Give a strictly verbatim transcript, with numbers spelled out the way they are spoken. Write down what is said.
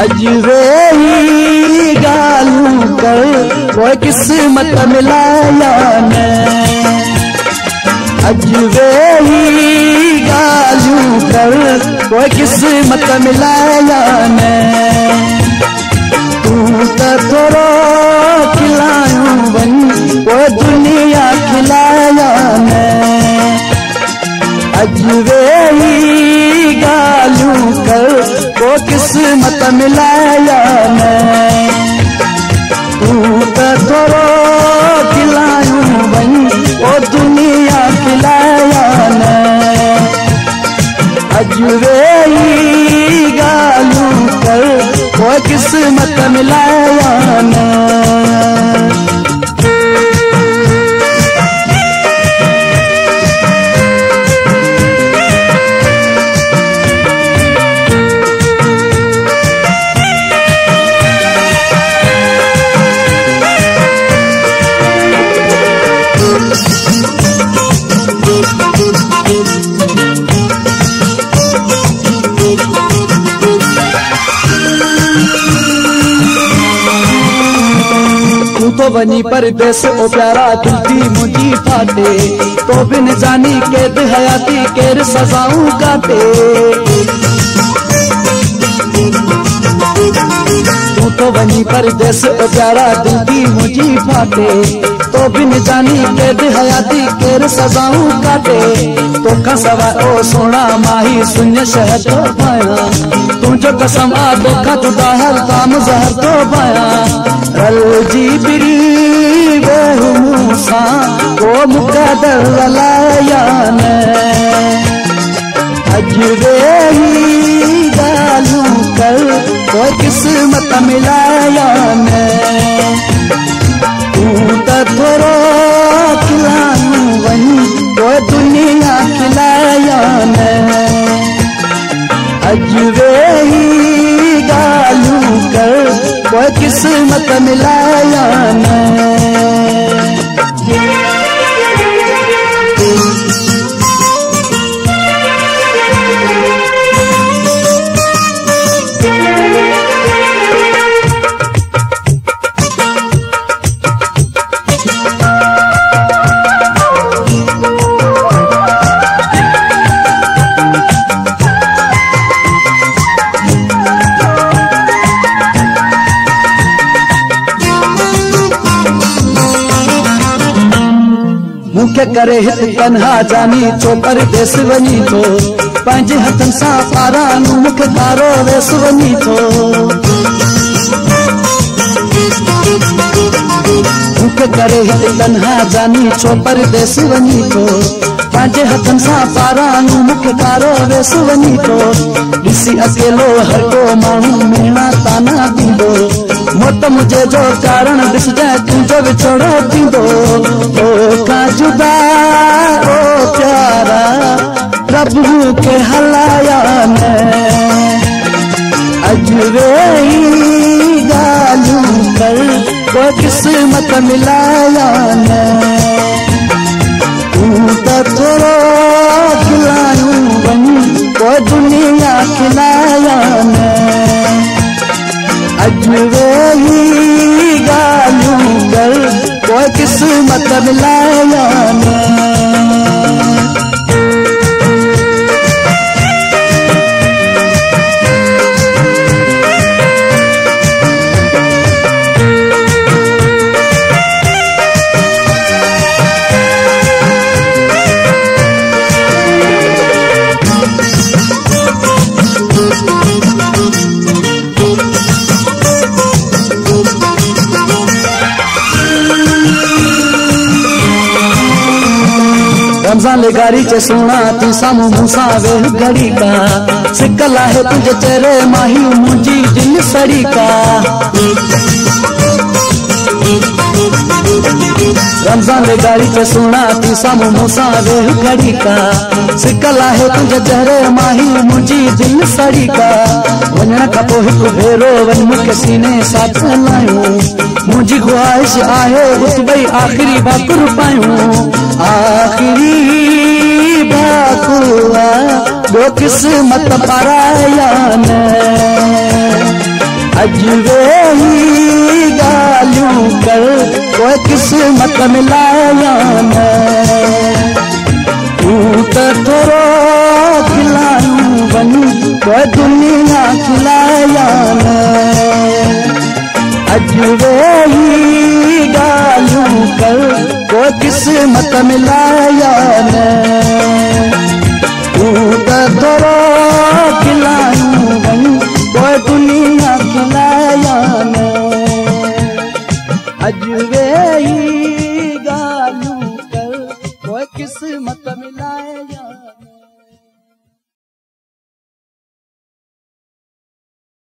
अजरे ही गालू पर कोई किस्मत मिलाया ने, अजरे ही गालू पर कोई किस्मत मिलाया ने। तू तो थोड़ा खिलाया बन वो दुनिया खिलाया ने, अजरे ही गालू कर वो किस्मत मिलाया मैं। तू तो थोड़ा खिलाया बन वो दुनिया खिलाया मैं। अजरे ही गालू कर वो किस्मत मिलाया मैं। तो बनी पर बेस ओ प्यारा दिल की मुझी फाटे, तो बिन जानी कैद हयाती केर सजाऊं काटे। तू तो बनी पर बेस ओ प्यारा दिल की मुझी फाटे, तो बिन जानी कैद हयाती केर सजाऊं काटे। तो खसवा ओ सोना माही सुन्य शहर तो पाया, तू जो कसम आ देखा तू दाहर काम जहर तो पाया। रल जी बिरी मूसा को मुकदर लाया ने, अजरे ही गालू कर को किस्मत मिलाया ने। तू तो थोड़ा खिलाया बन वो दुनिया खिलाया ने, अजरे ही गालू कर को किस्मत मिलाया ने। मुखे करे हित कन्हा जानी तो परदेस वनी तो, पंज हथन सा पारा नु मुख तारो वेस वनी तो। मुखे करे हित कन्हा जानी तो परदेस वनी तो, पंज हथन सा पारा नु मुख तारो वेस वनी तो। ऋषि अकेलो हर को मानू मेणा ताना दिंदो, मोत मुझे जो कारण दिस जाए तुझो विछोड़ो दिंदो। ओ का जुदा ओ प्यारा प्रभु के हलाया ने, अजरे ही गालू कर वो किस्मत मिलाया ने। तू तो थोड़ा खिलाया बन वो दुनिया खिलाया ने, अजरे ही गालू कर वो किस्मत मिलाया ने। रमजा ले गारी चे सोना तू सामू मूसा वे घड़ी का, सिकला है तुझे चेहरे माही मुझी दिल सड़ी का। रमजा ले गारी चे सोना तू सामू मूसा वे घड़ी का, सिकला है तुझे चेहरे माही मुझी दिल सड़ी का। वनना का तो हिक भेरो वन मुके सीने साथ लायो, मुझी ख्वाहिश आए उतबई आखिरी बाकुर पायो। आखिरी बाकुआ वो किस्मत पाराया ने, अजवे ही गालू कर कोई किस्मत मिलाया मैं तू तो थोड़ा खिलानू बन कोई दुनिया खिलाया मैं अजवे ही गालू कर कोई किस्मत मिलाया मैं तू तो थोड़ा खिलानू बन कोई दुनिया खिलाया अजवे ही गालू कर कोई किस्मत